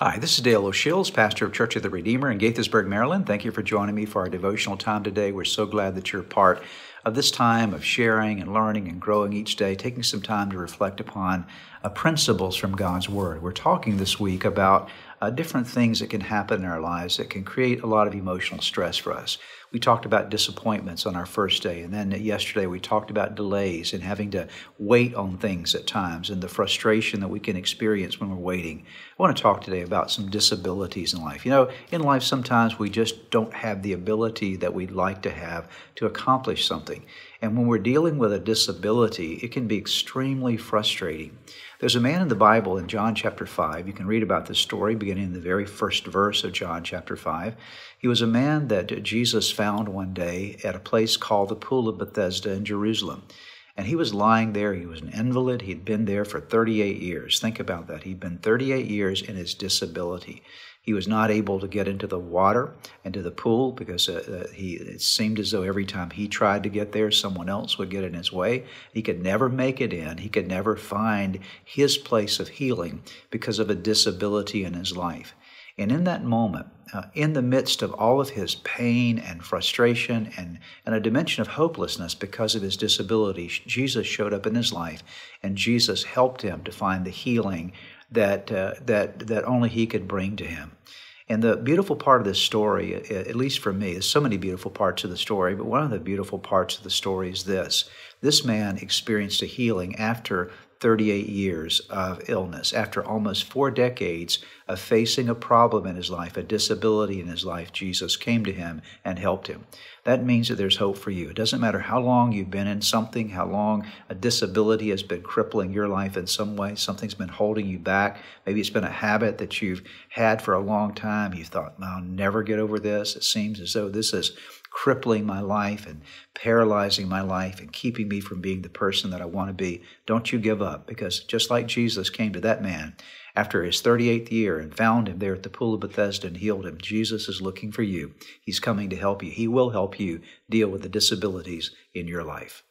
Hi, this is Dale O'Shields, pastor of Church of the Redeemer in Gaithersburg, Maryland. Thank you for joining me for our devotional time today. We're so glad that you're a part of this time of sharing and learning and growing each day, taking some time to reflect upon principles from God's Word. We're talking this week about different things that can happen in our lives that can create a lot of emotional stress for us. We talked about disappointments on our first day, and then yesterday we talked about delays and having to wait on things at times and the frustration that we can experience when we're waiting. I want to talk today about some disabilities in life. You know, in life sometimes we just don't have the ability that we'd like to have to accomplish something. And when we're dealing with a disability, it can be extremely frustrating. There's a man in the Bible in John chapter 5. You can read about this story beginning in the very first verse of John chapter 5. He was a man that Jesus found one day at a place called the Pool of Bethesda in Jerusalem. And he was lying there. He was an invalid. He'd been there for 38 years. Think about that. He'd been 38 years in his disability. He was not able to get into the water, into the pool, because it seemed as though every time he tried to get there, someone else would get in his way. He could never make it in. He could never find his place of healing because of a disability in his life. And in that moment, in the midst of all of his pain and frustration and a dimension of hopelessness because of his disability, Jesus showed up in his life, and Jesus helped him to find the healing that only he could bring to him. And the beautiful part of this story, at least for me, there's so many beautiful parts of the story, but one of the beautiful parts of the story is this. This man experienced a healing after 38 years of illness, after almost 4 decades of facing a problem in his life, a disability in his life. Jesus came to him and helped him. That means that there's hope for you. It doesn't matter how long you've been in something, how long a disability has been crippling your life in some way. Something's been holding you back. Maybe it's been a habit that you've had for a long time. You thought, I'll never get over this. It seems as though this is crippling my life and paralyzing my life and keeping me from being the person that I want to be. Don't you give up, because just like Jesus came to that man after his 38th year and found him there at the Pool of Bethesda and healed him, Jesus is looking for you. He's coming to help you. He will help you deal with the disabilities in your life.